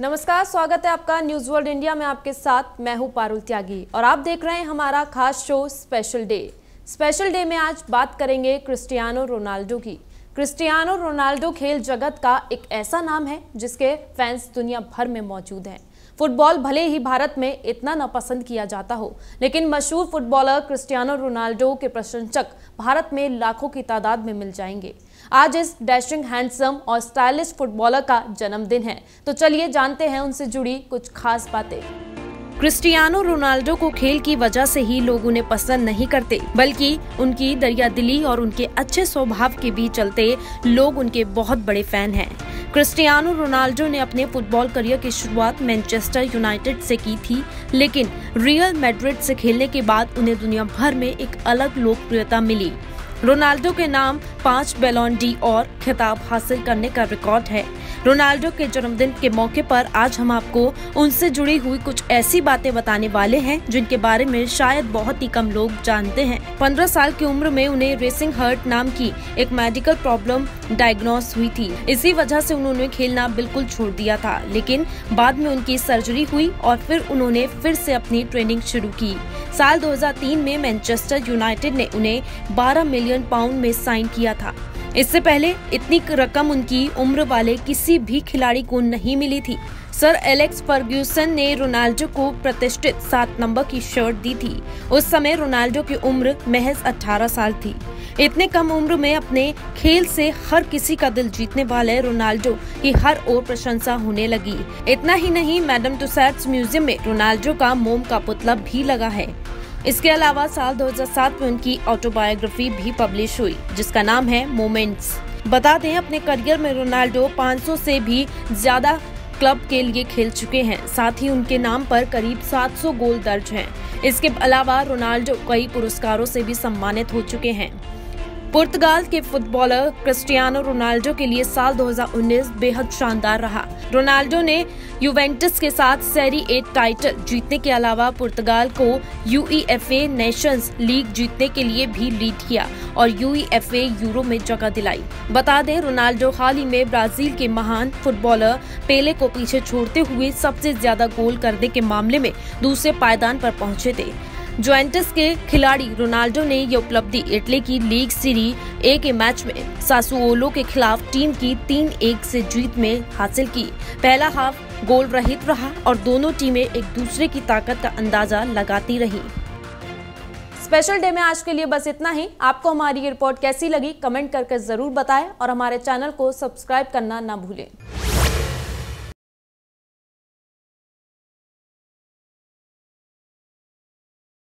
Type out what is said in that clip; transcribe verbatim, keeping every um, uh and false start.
नमस्कार, स्वागत है आपका न्यूज़ वर्ल्ड इंडिया में। आपके साथ मैं हूं पारुल त्यागी और आप देख रहे हैं हमारा खास show special day. Special day में आज बात करेंगे क्रिस्टियानो रोनाल्डो की। क्रिस्टियानो रोनाल्डो खेल जगत का एक ऐसा नाम है जिसके फैंस दुनिया भर में मौजूद हैं। फुटबॉल भले ही भारत में इतना नापसंद किया जाता हो, लेकिन मशहूर फुटबॉलर क्रिस्टियानो रोनाल्डो के प्रशंसक भारत में लाखों की तादाद में मिल जाएंगे। आज इस डैशिंग, हैंडसम और स्टाइलिश फुटबॉलर का जन्मदिन है, तो चलिए जानते हैं उनसे जुड़ी कुछ खास बातें। क्रिस्टियानो रोनाल्डो को खेल की वजह से ही लोग उन्हें पसंद नहीं करते, बल्कि उनकी दरियादिली और उनके अच्छे स्वभाव के भी चलते लोग उनके बहुत बड़े फैन हैं। क्रिस्टियानो रोनाल्डो ने अपने फुटबॉल करियर की शुरुआत मैनचेस्टर यूनाइटेड से की थी, लेकिन रियल मैड्रिड से खेलने के बाद उन्हें दुनिया भर में एक अलग लोकप्रियता मिली। रोनाल्डो के नाम पांच बैलोन डी और खिताब हासिल करने का रिकॉर्ड है। रोनाल्डो के जन्मदिन के मौके पर आज हम आपको उनसे जुड़ी हुई कुछ ऐसी बातें बताने वाले हैं जिनके बारे में शायद बहुत ही कम लोग जानते हैं। पंद्रह साल की उम्र में उन्हें रेसिंग हार्ट नाम की एक मेडिकल प्रॉब्लम डायग्नोस हुई थी। इसी वजह से उन्होंने खेलना बिल्कुल छोड़ दिया था, लेकिन बाद में उनकी सर्जरी हुई और फिर उन्होंने फिर से अपनी ट्रेनिंग शुरू की। साल दो हज़ार तीन में मैनचेस्टर यूनाइटेड ने उन्हें बारह मिलियन पाउंड में साइन किया था। इससे पहले इतनी रकम उनकी उम्र वाले किसी भी खिलाड़ी को नहीं मिली थी। सर एलेक्स फर्ग्यूसन ने रोनाल्डो को प्रतिष्ठित सात नंबर की शर्ट दी थी। उस समय रोनाल्डो की उम्र महज अठारह साल थी। इतने कम उम्र में अपने खेल से हर किसी का दिल जीतने वाले रोनाल्डो की हर ओर प्रशंसा होने लगी। इतना ही नहीं, मैडम टुसाड्स म्यूजियम में रोनाल्डो का मोम का पुतला भी लगा है। इसके अलावा साल दो हज़ार सात में उनकी ऑटोबायोग्राफी भी पब्लिश हुई, जिसका नाम है मोमेंट्स। बता दें, अपने करियर में रोनाल्डो पाँच सौ से भी ज्यादा क्लब के लिए खेल चुके हैं। साथ ही उनके नाम पर करीब सात सौ गोल दर्ज हैं। इसके अलावा रोनाल्डो कई पुरस्कारों से भी सम्मानित हो चुके हैं। पुर्तगाल के फुटबॉलर क्रिस्टियानो रोनाल्डो के लिए साल दो हज़ार उन्नीस बेहद शानदार रहा। रोनाल्डो ने यूवेंटस के साथ सेरी ए टाइटल जीतने के अलावा पुर्तगाल को यूईएफए नेशंस लीग जीतने के लिए भी लीड किया और यूईएफए यूरो में जगह दिलाई। बता दें, रोनाल्डो हाल ही में ब्राजील के महान फुटबॉलर पेले को पीछे छोड़ते हुए सबसे ज्यादा गोल करने के मामले में दूसरे पायदान पर पहुंचे थे। जुवेंटस के खिलाड़ी रोनाल्डो ने यह उपलब्धि इटली की लीग सीरी ए के मैच में सासुओलो के खिलाफ टीम की तीन एक से जीत में हासिल की। पहला हाफ गोल रहित रहा और दोनों टीमें एक दूसरे की ताकत का अंदाजा लगाती रही। स्पेशल डे में आज के लिए बस इतना ही। आपको हमारी ये रिपोर्ट कैसी लगी, कमेंट करके जरूर बताएं और हमारे चैनल को सब्सक्राइब करना ना भूलें।